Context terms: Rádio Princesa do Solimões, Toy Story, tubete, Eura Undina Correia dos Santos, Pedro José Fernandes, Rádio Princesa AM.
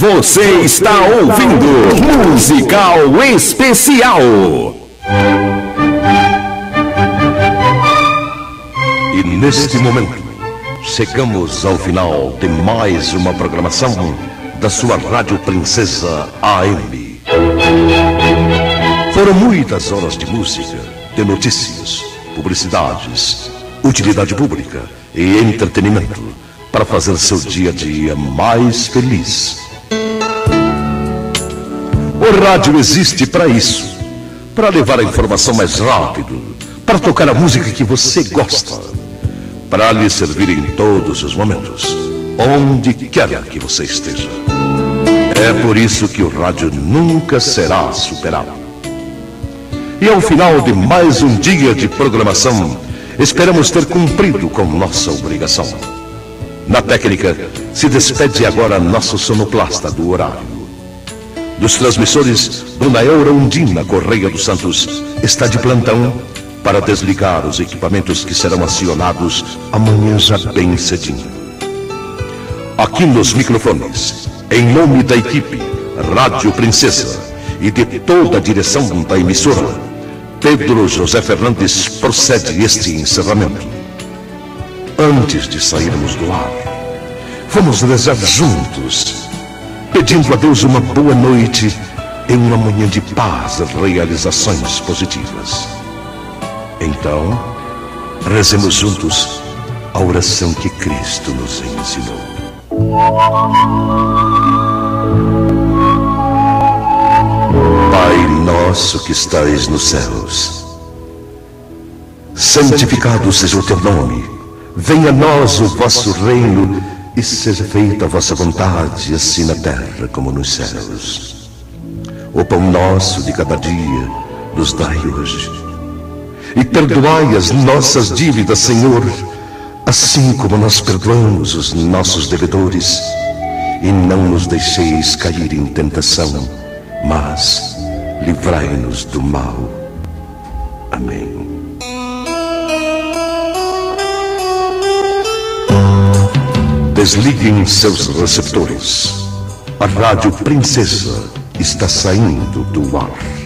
Você está ouvindo Musical Especial. E neste momento, chegamos ao final de mais uma programação da sua Rádio Princesa AM. Foram muitas horas de música, de notícias, publicidades, utilidade pública e entretenimento para fazer seu dia a dia mais feliz. O rádio existe para isso, para levar a informação mais rápido, para tocar a música que você gosta, para lhe servir em todos os momentos, onde quer que você esteja. É por isso que o rádio nunca será superado. E ao final de mais um dia de programação, esperamos ter cumprido com nossa obrigação. Na técnica, se despede agora nosso sonoplasta do horário. Dos transmissores, Dona Eura Undina Correia dos Santos está de plantão para desligar os equipamentos que serão acionados amanhã já bem cedinho. Aqui nos microfones, em nome da equipe Rádio Princesa e de toda a direção da emissora, Pedro José Fernandes procede este encerramento. Antes de sairmos do ar, vamos rezar juntos, pedindo a Deus uma boa noite e uma manhã de paz e realizações positivas. Então, rezemos juntos a oração que Cristo nos ensinou. Pai nosso que estais nos céus, santificado seja o teu nome. Venha a nós o vosso reino e seja feita a vossa vontade, assim na terra como nos céus. O pão nosso de cada dia nos dai hoje. E perdoai as nossas dívidas, Senhor, assim como nós perdoamos os nossos devedores. E não nos deixeis cair em tentação, mas livrai-nos do mal. Amém. Desliguem seus receptores. A Rádio Princesa está saindo do ar.